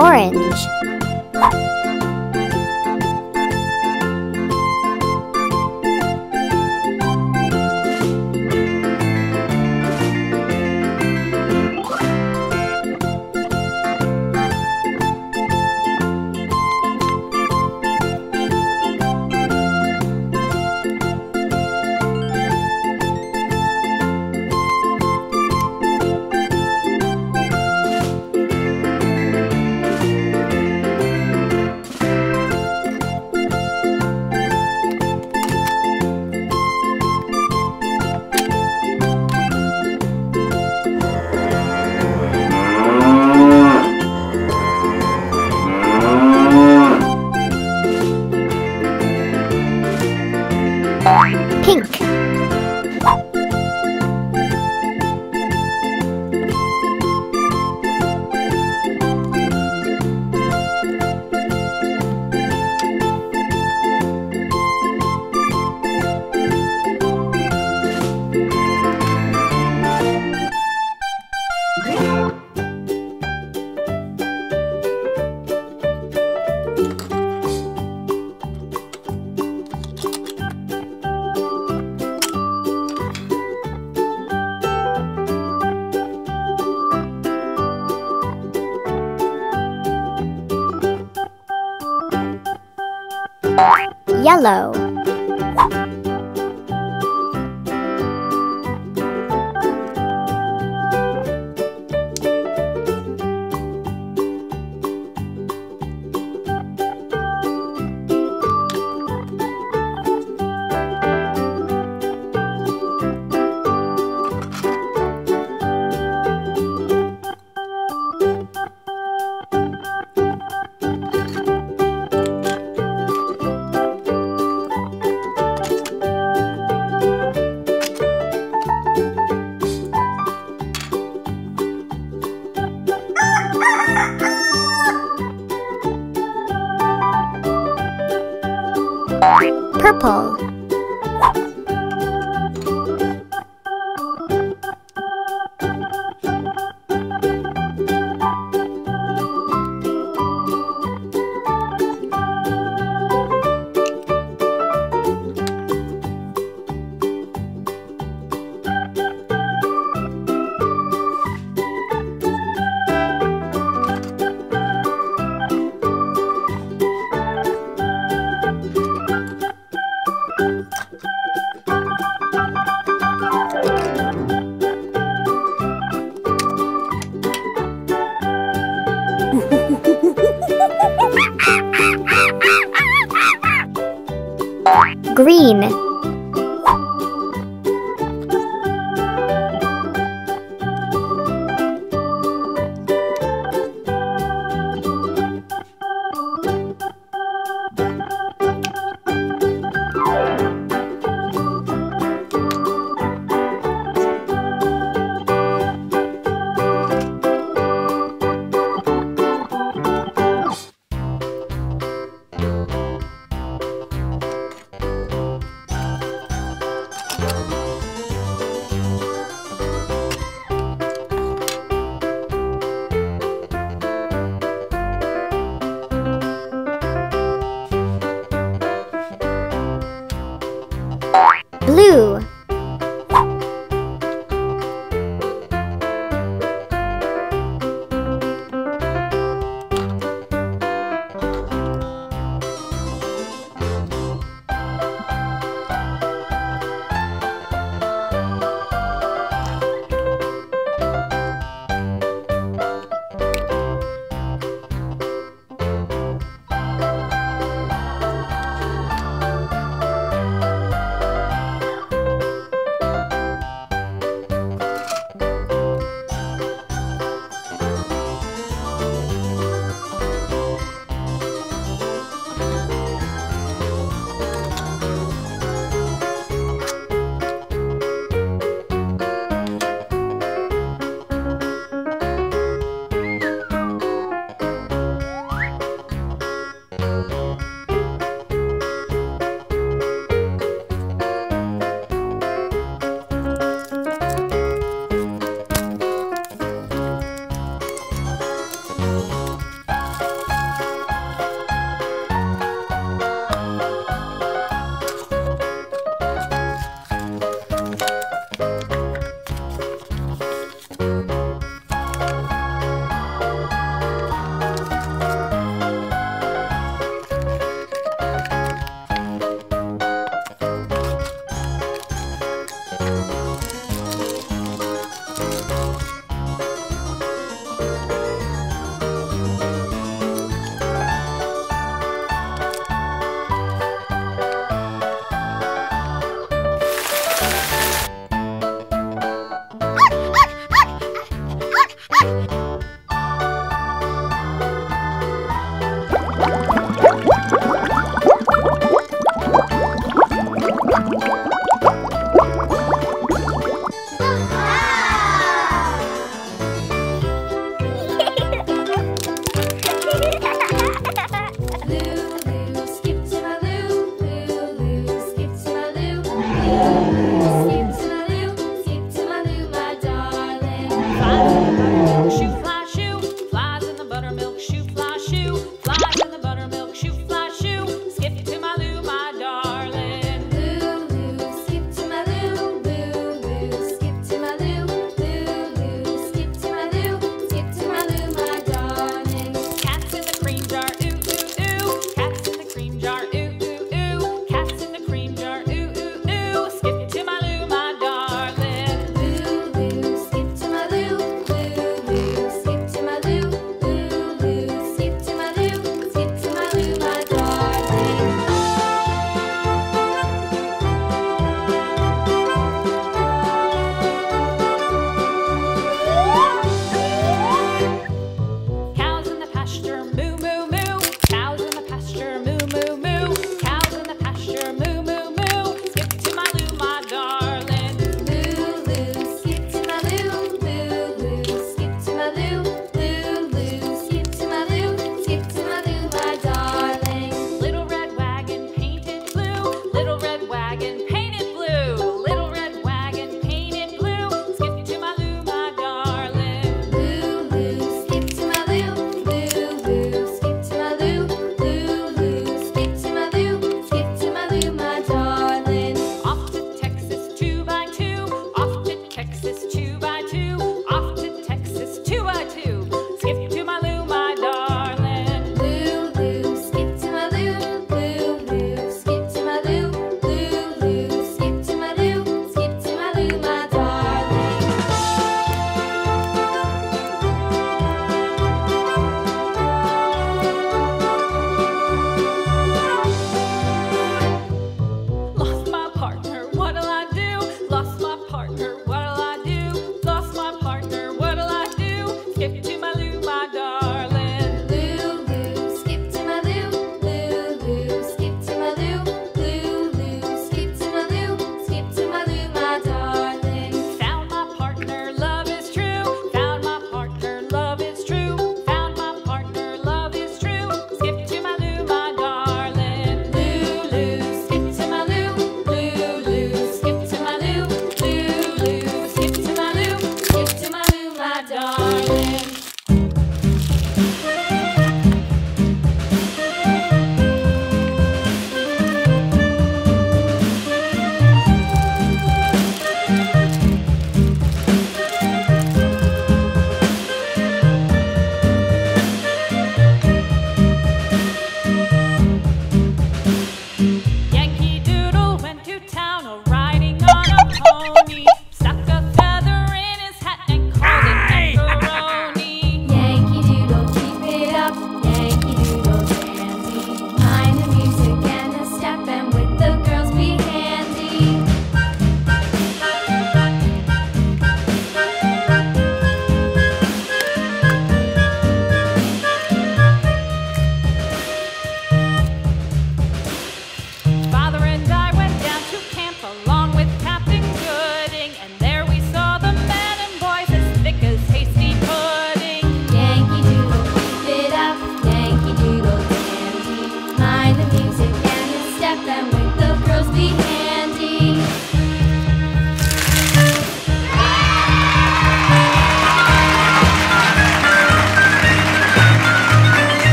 Orange. Pink. Yellow. Purple. Green.